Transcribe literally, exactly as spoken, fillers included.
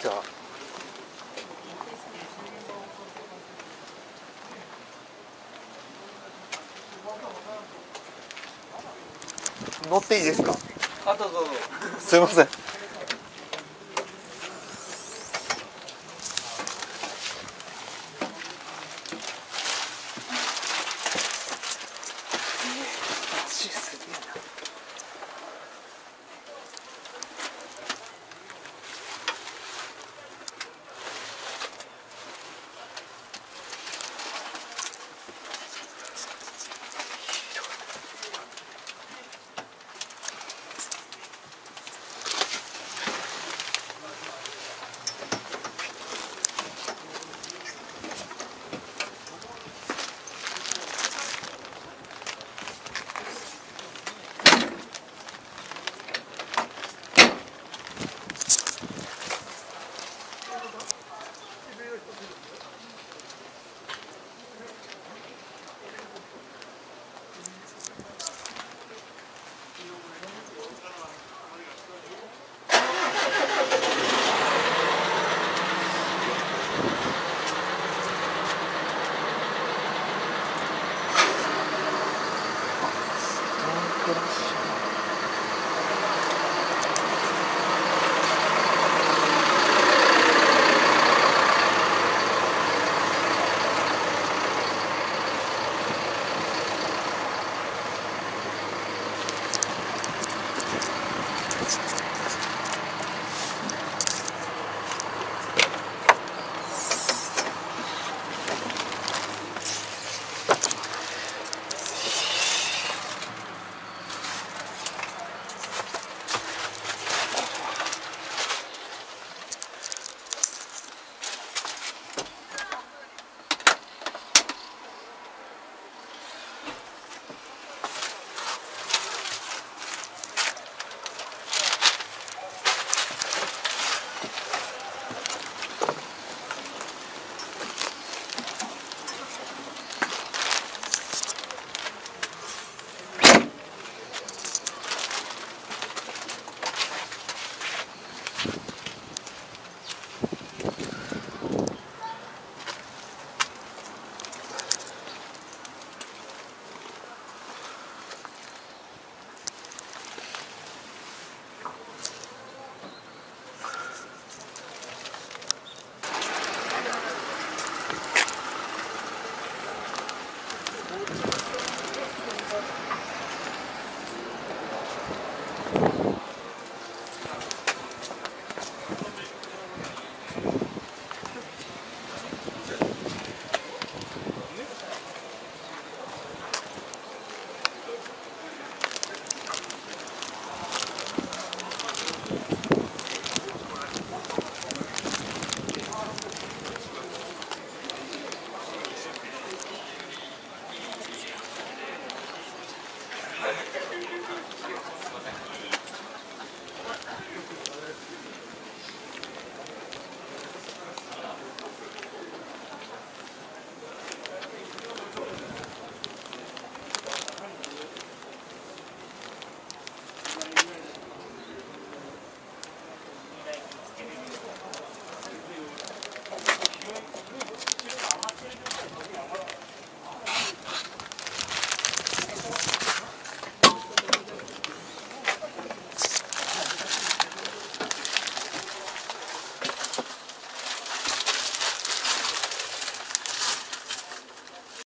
じゃあ。乗っていいですか？あ、どうぞ。すいません。